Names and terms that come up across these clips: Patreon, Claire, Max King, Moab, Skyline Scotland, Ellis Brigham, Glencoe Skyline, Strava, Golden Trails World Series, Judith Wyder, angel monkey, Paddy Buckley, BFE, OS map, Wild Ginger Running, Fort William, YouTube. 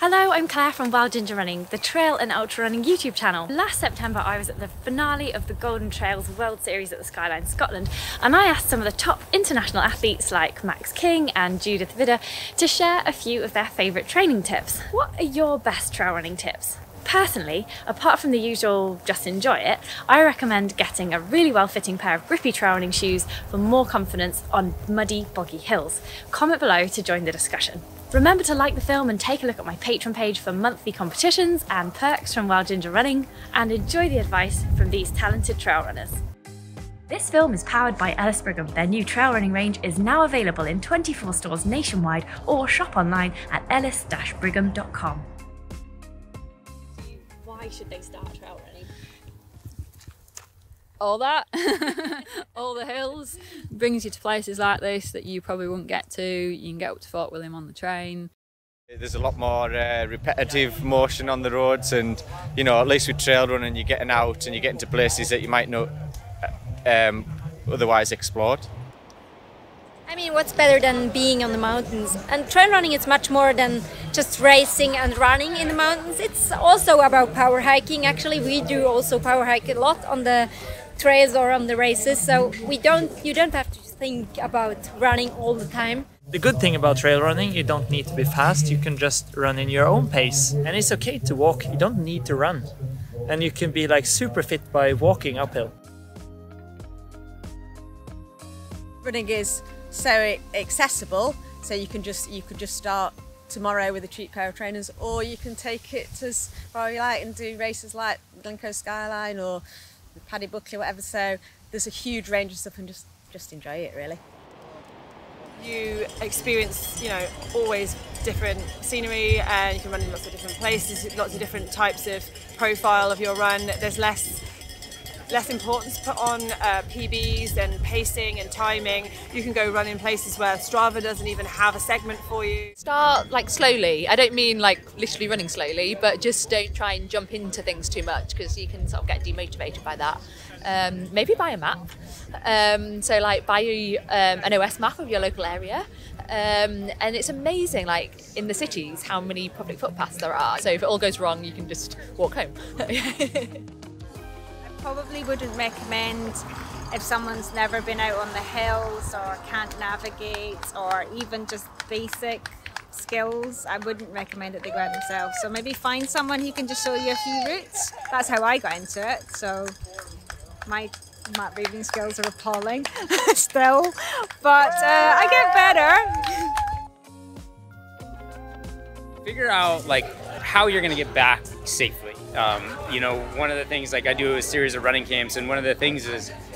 Hello, I'm Claire from Wild Ginger Running, the trail and ultra running YouTube channel. Last September I was at the finale of the Golden Trails World Series at the Skyline Scotland, and I asked some of the top international athletes like Max King and Judith Wyder to share a few of their favourite training tips. What are your best trail running tips? Personally, apart from the usual just enjoy it, I recommend getting a really well-fitting pair of grippy trail running shoes for more confidence on muddy, boggy hills. Comment below to join the discussion. Remember to like the film and take a look at my Patreon page for monthly competitions and perks from Wild Ginger Running, and enjoy the advice from these talented trail runners. This film is powered by Ellis Brigham. Their new trail running range is now available in 24 stores nationwide or shop online at ellis-brigham.com. Why should they start trail running? All that, all the hills, brings you to places like this that you probably wouldn't get to. You can get up to Fort William on the train. There's a lot more repetitive motion on the roads, and you know, at least with trail running you're getting out and you're getting to places that you might not otherwise explored. I mean, what's better than being on the mountains? And trail running is much more than just racing and running in the mountains. It's also about power hiking. Actually, we do also power hike a lot on the trails or on the races, so you don't have to think about running all the time. The good thing about trail running, you don't need to be fast. You can just run in your own pace, and it's okay to walk. You don't need to run, and you can be like super fit by walking uphill. Running is so accessible, so you could just start tomorrow with the cheap pair of trainers, or you can take it as far as you like and do races like Glencoe Skyline or Paddy Buckley, whatever. So there's a huge range of stuff, and just enjoy it really. You experience, you know, always different scenery, and you can run in lots of different places, lots of different types of profile of your run. There's less importance put on PBs and pacing and timing. You can go run in places where Strava doesn't even have a segment for you. Start like slowly. I don't mean like literally running slowly, but just don't try and jump into things too much, because you can sort of get demotivated by that. Maybe buy a map. So like buy an OS map of your local area. And it's amazing, like in the cities, how many public footpaths there are. So if it all goes wrong, you can just walk home. Probably wouldn't recommend if someone's never been out on the hills or can't navigate, or even just basic skills. I wouldn't recommend that they go out themselves. So maybe find someone who can just show you a few routes. That's how I got into it. So my map reading skills are appalling still, but I get better. Figure out like how you're going to get back safely. You know, one of the things, like I do a series of running camps, and one of the things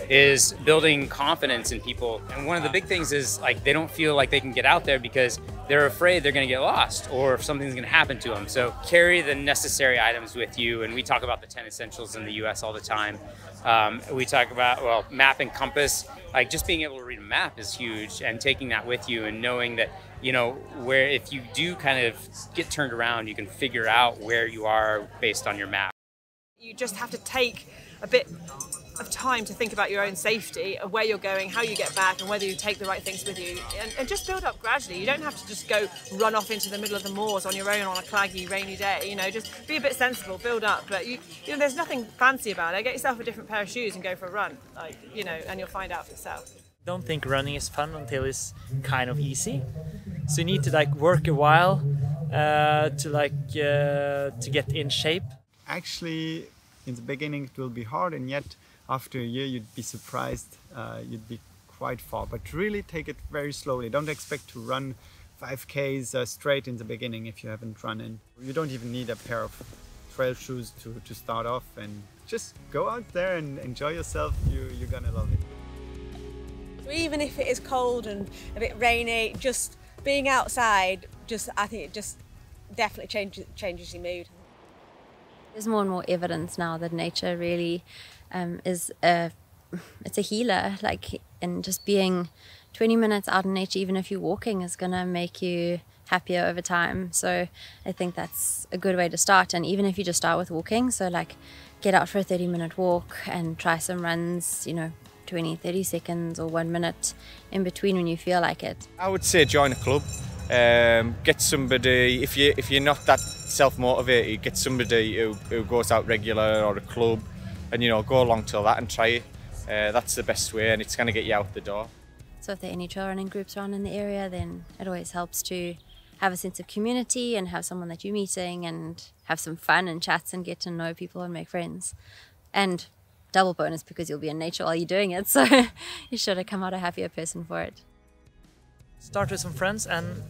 is building confidence in people. And one of the big things is like they don't feel like they can get out there because they're afraid they're going to get lost or if something's going to happen to them. So carry the necessary items with you. And we talk about the 10 essentials in the US all the time. We talk about, well, map and compass. Like just being able to read a map is huge, and taking that with you and knowing that, you know, where if you do kind of get turned around, you can figure out where you are based on your map. You just have to take a bit of time to think about your own safety, of where you're going, how you get back, and whether you take the right things with you, and just build up gradually. You don't have to just go run off into the middle of the moors on your own on a claggy, rainy day. You know, just be a bit sensible, build up. But you know, there's nothing fancy about it. Get yourself a different pair of shoes and go for a run, like, you know, and you'll find out for yourself. Don't think running is fun until it's kind of easy. So you need to like work a while to get in shape. Actually, in the beginning it will be hard, and yet after a year you'd be surprised, you'd be quite far. But really take it very slowly. Don't expect to run 5Ks straight in the beginning if you haven't run in. You don't even need a pair of trail shoes to start off, and just go out there and enjoy yourself. You're gonna love it. So even if it is cold and a bit rainy, just being outside, I think it just definitely changes your mood. There's more and more evidence now that nature really it's a healer, like, and just being 20 minutes out in nature, even if you're walking, is gonna make you happier over time. So I think that's a good way to start. And even if you just start with walking, so like get out for a 30-minute walk and try some runs, you know, 20, 30 seconds or 1 minute in between when you feel like it. I would say join a club. Get somebody, if you're not that self-motivated, get somebody who goes out regular or a club, and, you know, go along till that and try it. That's the best way, and it's going to get you out the door. So if there are any trail running groups around in the area, then it always helps to have a sense of community and have someone that you're meeting and have some fun and chats and get to know people and make friends. And double bonus because you'll be in nature while you're doing it, so you should have come out a happier person for it. Start with some friends and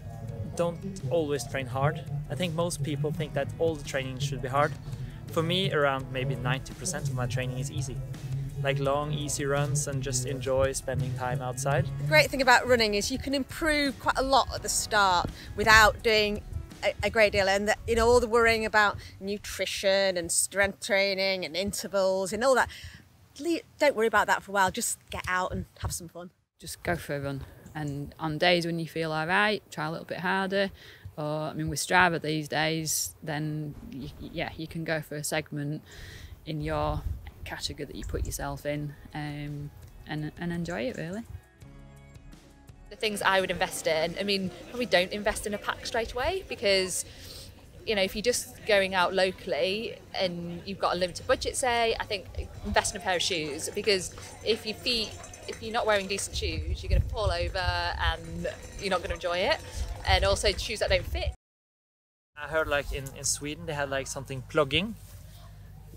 don't always train hard. I think most people think that all the training should be hard. For me, around maybe 90% of my training is easy. Like long, easy runs and just enjoy spending time outside. The great thing about running is you can improve quite a lot at the start without doing a great deal, and you know, all the worrying about nutrition and strength training and intervals and all that. Don't worry about that for a while, just get out and have some fun. Just go for a run, and on days when you feel all right, try a little bit harder. Or, I mean, with Strava these days, then you can go for a segment in your category that you put yourself in, and enjoy it, really. The things I would invest in, I mean, probably don't invest in a pack straight away, because, you know, if you're just going out locally and you've got a limited budget, say, I think invest in a pair of shoes, because if you're not wearing decent shoes, you're going to fall over and you're not going to enjoy it. And also shoes that don't fit. I heard, like, in Sweden they had like something plugging.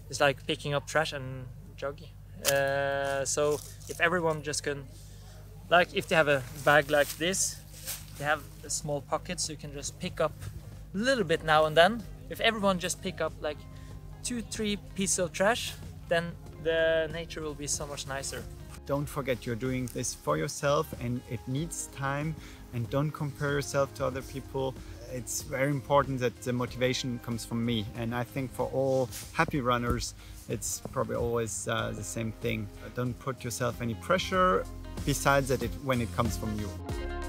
It's like picking up trash and jogging. So if everyone just can, like, if they have a bag like this, they have a small pocket, so you can just pick up a little bit now and then. If everyone just pick up like 2-3 pieces of trash, then the nature will be so much nicer. Don't forget you're doing this for yourself, and it needs time, and don't compare yourself to other people. It's very important that the motivation comes from me, and I think for all happy runners it's probably always the same thing. Don't put yourself any pressure, besides that when it comes from you.